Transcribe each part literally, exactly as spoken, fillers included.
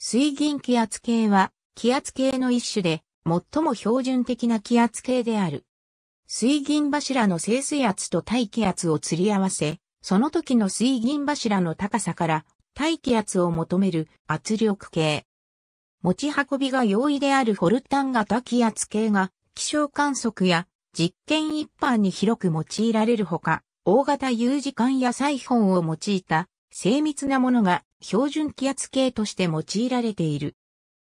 水銀気圧計は気圧計の一種で最も標準的な気圧計である。水銀柱の静水圧と大気圧を釣り合わせ、その時の水銀柱の高さから大気圧を求める圧力計。持ち運びが容易であるフォルタン型気圧計が気象観測や実験一般に広く用いられるほか、大型 U 字管やサイフォンを用いた精密なものが標準気圧計として用いられている。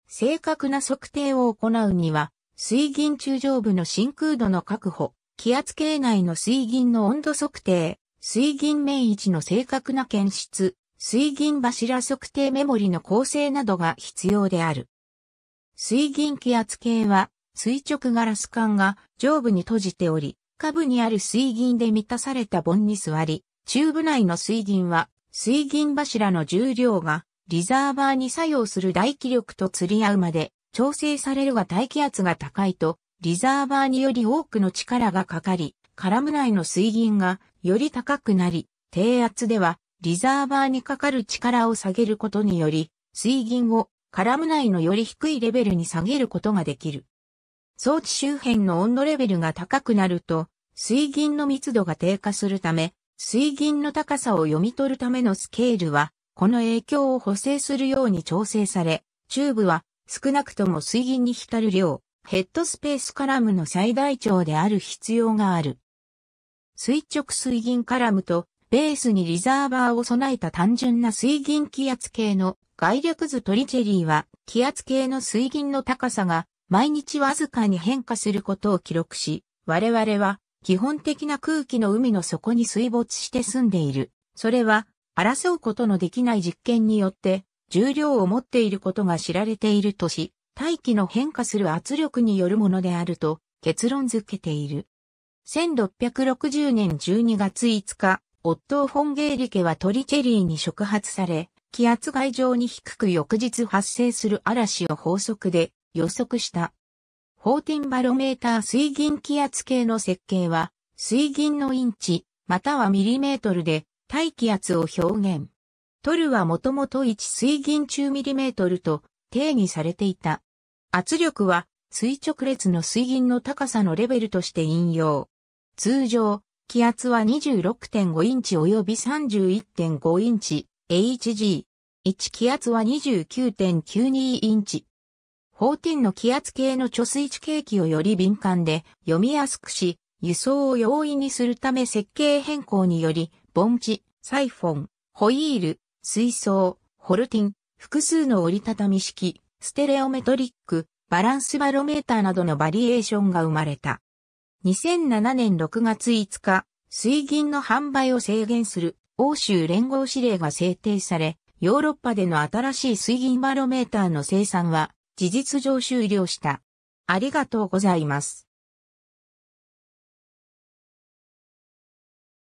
正確な測定を行うには、水銀柱上部の真空度の確保、気圧計内の水銀の温度測定、水銀面位置の正確な検出、水銀柱測定メモリの構成などが必要である。水銀気圧計は、垂直ガラス管が上部に閉じており、下部にある水銀で満たされた盆に座り、チューブ内の水銀は、水銀柱の重量がリザーバーに作用する大気力と釣り合うまで調整されるが、大気圧が高いとリザーバーにより多くの力がかかり、カラム内の水銀がより高くなり、低圧ではリザーバーにかかる力を下げることにより、水銀をカラム内のより低いレベルに下げることができる。装置周辺の温度レベルが高くなると、水銀の密度が低下するため、水銀の高さを読み取るためのスケールは、この影響を補正するように調整され、チューブは少なくとも水銀に浸る量、ヘッドスペースカラムの最大長である必要がある。垂直水銀カラムとベースにリザーバーを備えた単純な水銀気圧計の概略図トリチェリーは、気圧計の水銀の高さが毎日わずかに変化することを記録し、我々は、基本的な空気の海の底に水没して住んでいる。それは、争うことのできない実験によって、重量を持っていることが知られているとし、大気の変化する圧力によるものであると、結論づけている。せんろっぴゃくろくじゅうねんじゅうにがついつか、オットー・フォン・ゲーリケはトリチェリーに触発され、気圧が異常に低く翌日発生する嵐を法則で予測した。フォーティンバロメーター水銀気圧計の設計は、水銀のインチ、またはミリメートルで、大気圧を表現。トルはもともといち水銀中ミリメートルと定義されていた。圧力は、垂直列の水銀の高さのレベルとして引用。通常、気圧は にじゅうろくてんご インチ及び さんじゅういってんご インチ、エイチジー。いち気圧は にじゅうきゅうてんきゅうに インチ。じゅうよんの気圧計の貯水池景気をより敏感で読みやすくし、輸送を容易にするため設計変更により、盆地、サイフォン、ホイール、水槽、フォルティン、複数の折りたたみ式、ステレオメトリック、バランスバロメーターなどのバリエーションが生まれた。にせんななねんろくがついつか、水銀の販売を制限する欧州連合指令が制定され、ヨーロッパでの新しい水銀バロメーターの生産は、事実上終了した。ありがとうございます。